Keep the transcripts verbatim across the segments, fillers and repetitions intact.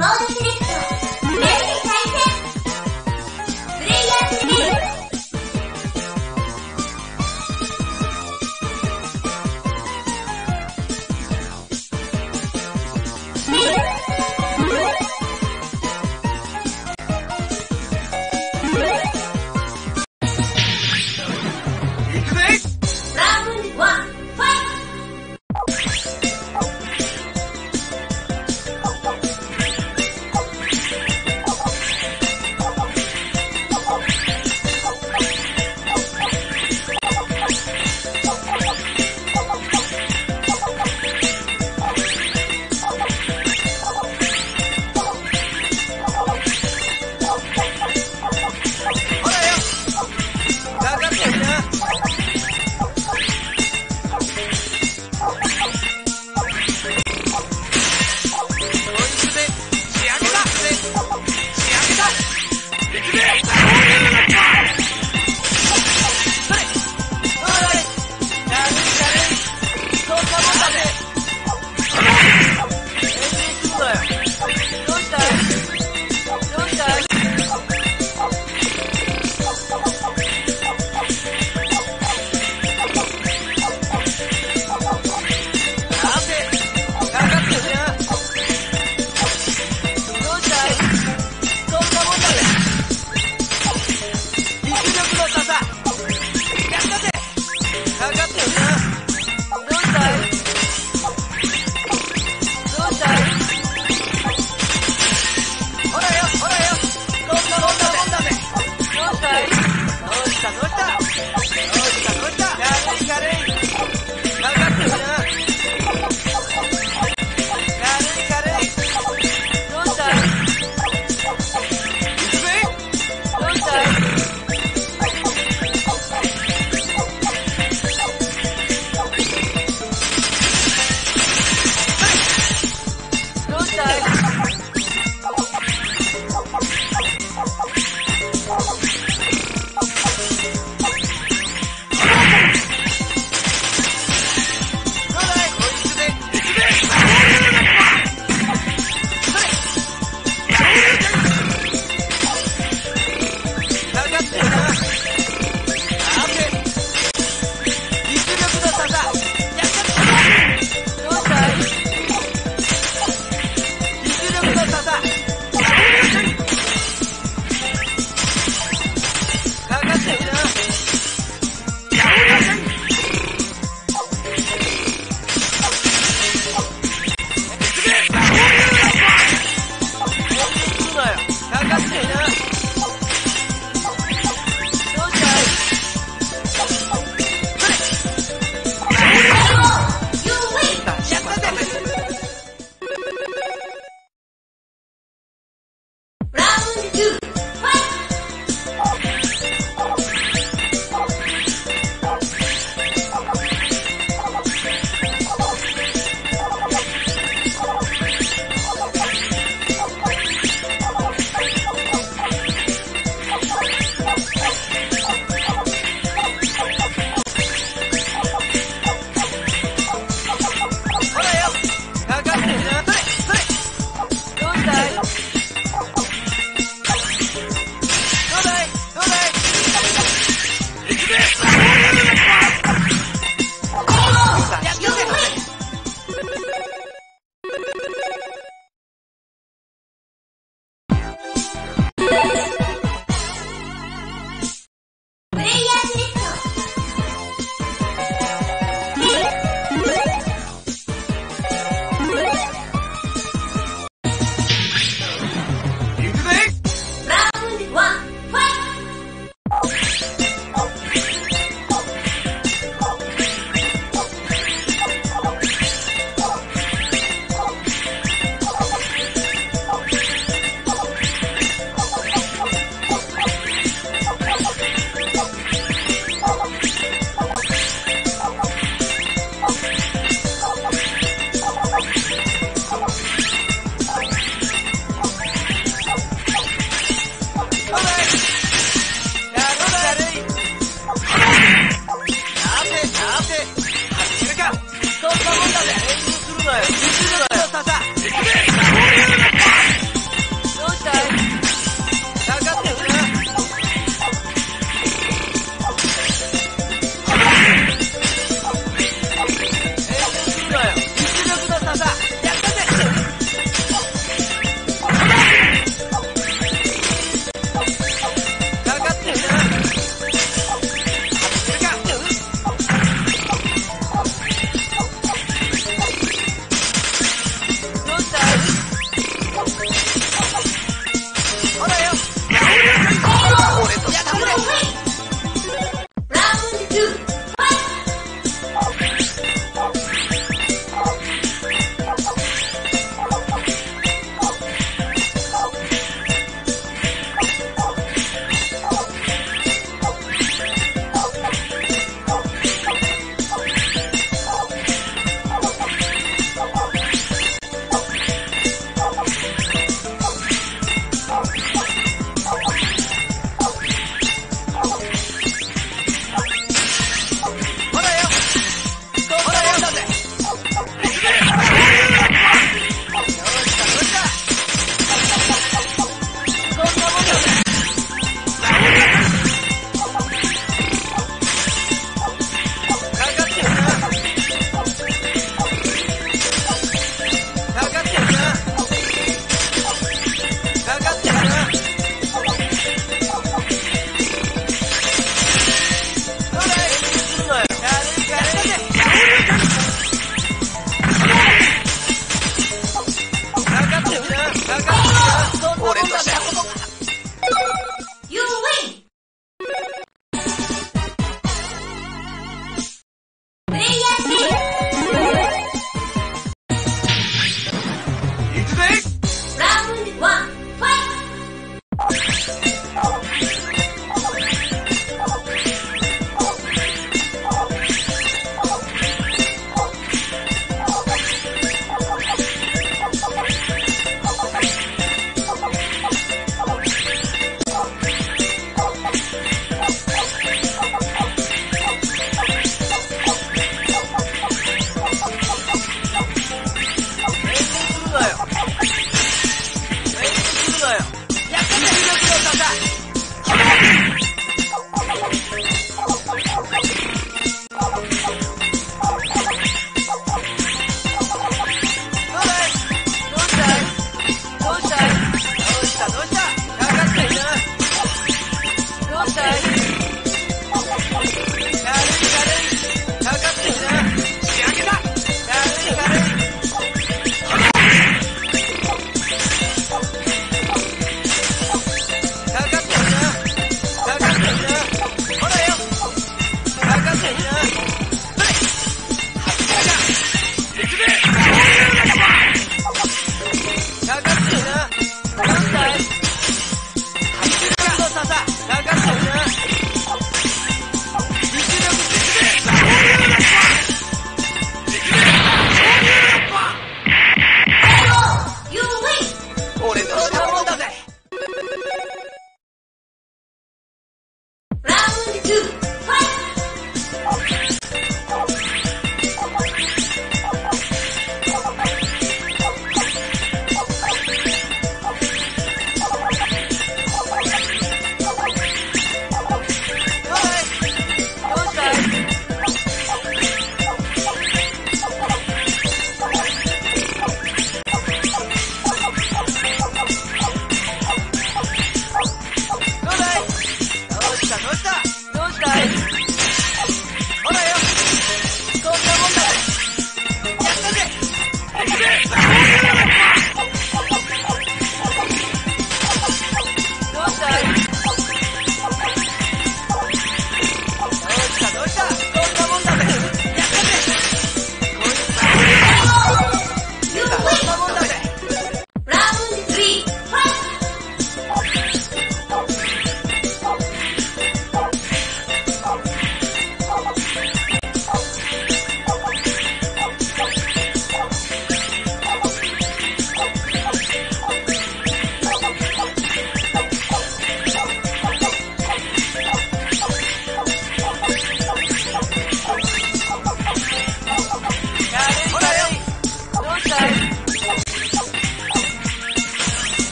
Bowling director. Very excited. Brilliant name. Round one, fight!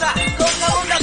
どんなもんだ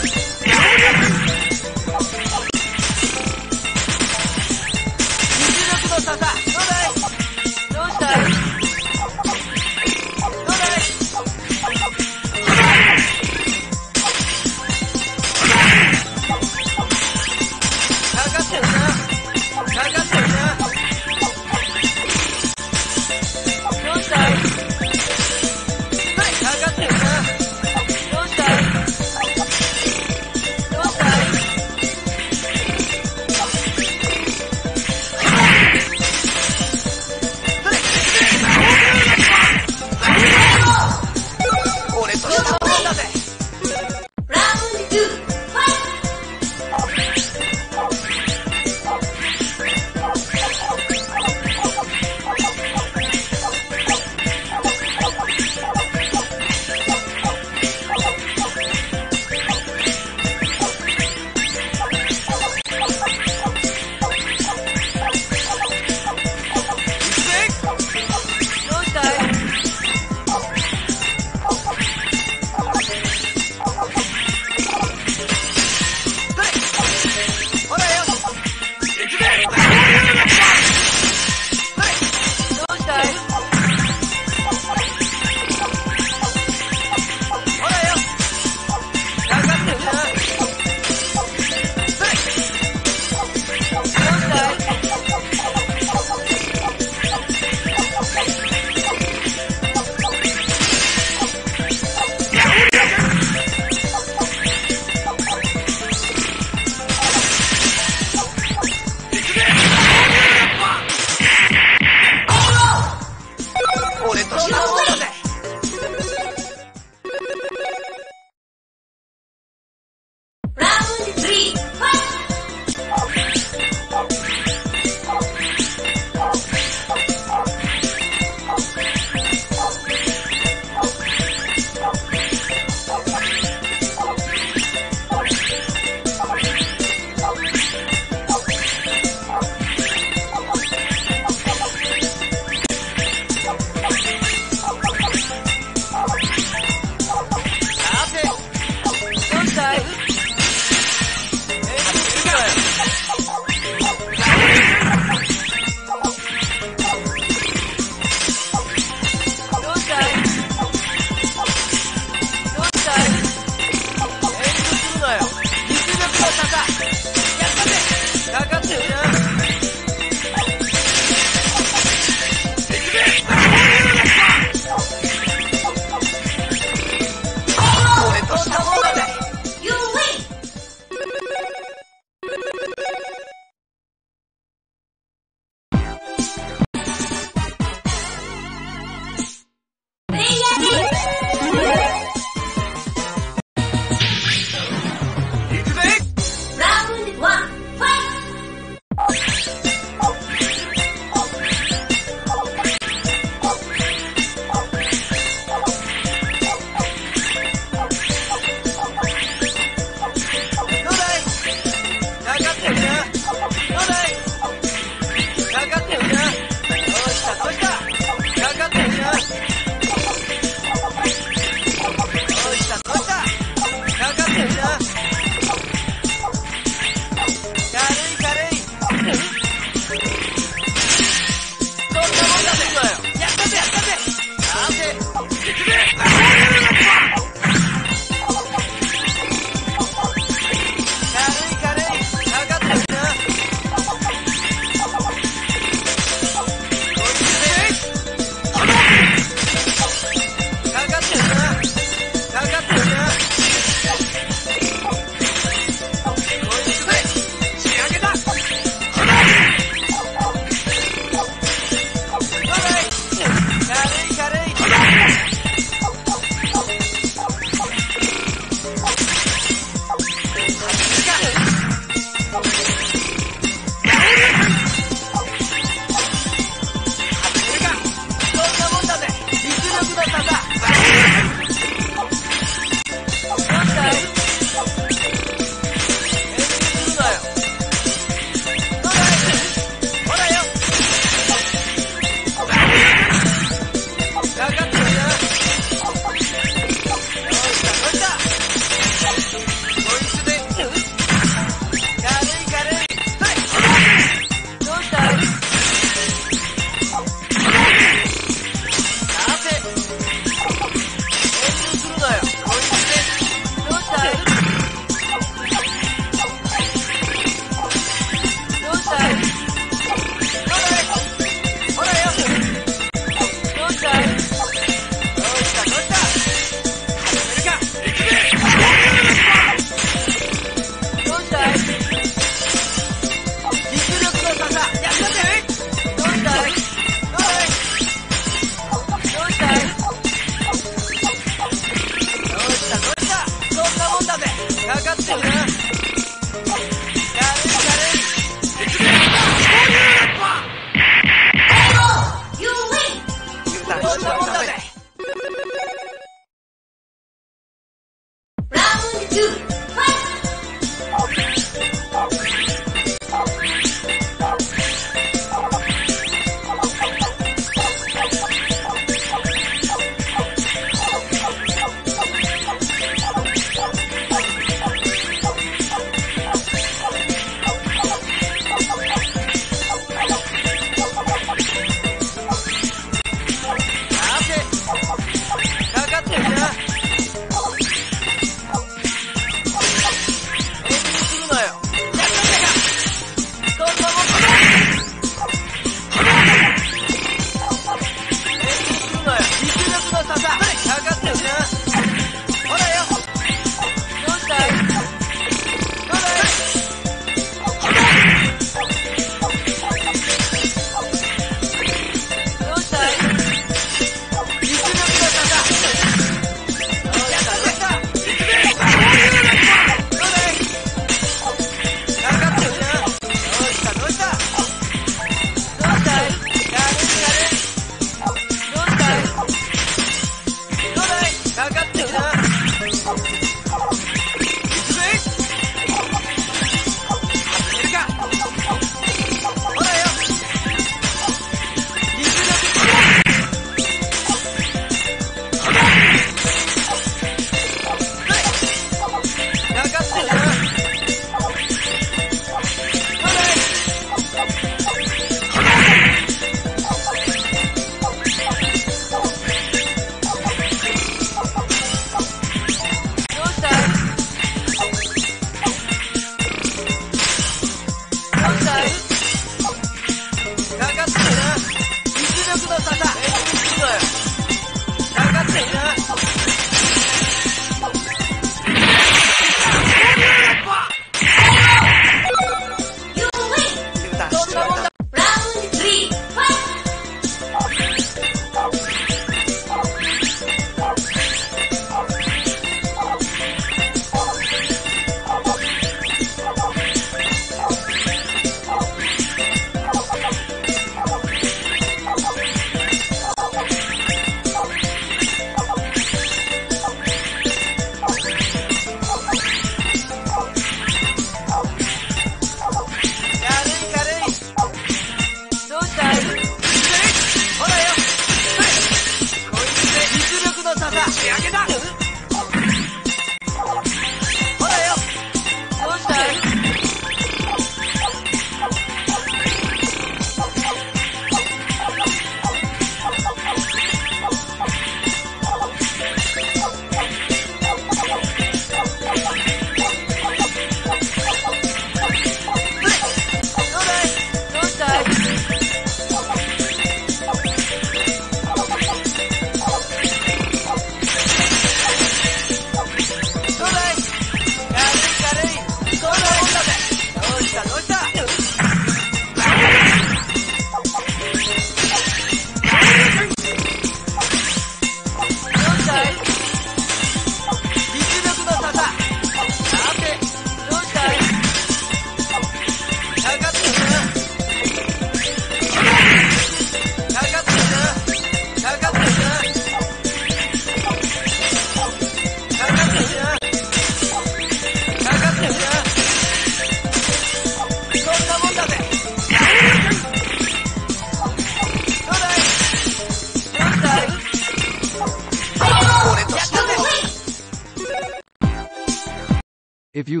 If you